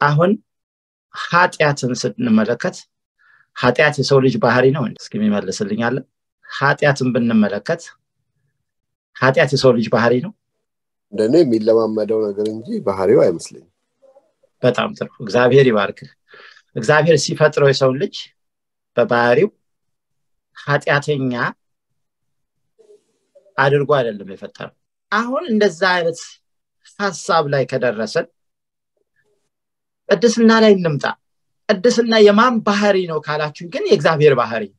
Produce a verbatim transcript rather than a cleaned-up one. Ahun Hatiatan sit Namalakat, Hatiat is origin Baharino, Skimimala Selingal, Hatiatan Ben Namalakat, Hatiat is origin Baharino. The name Milawa Madonna Grangi Bahario Emsley. But after Xavier Rivark Xavier Sifatro is on Lich, Babario Hatiatina Adurguadal Bifata. Ahun in the Zayats has sub like a rasset. At this Nana Nimta, at this Nayaman Bahari no Kalachun, can you Xavier Bahari?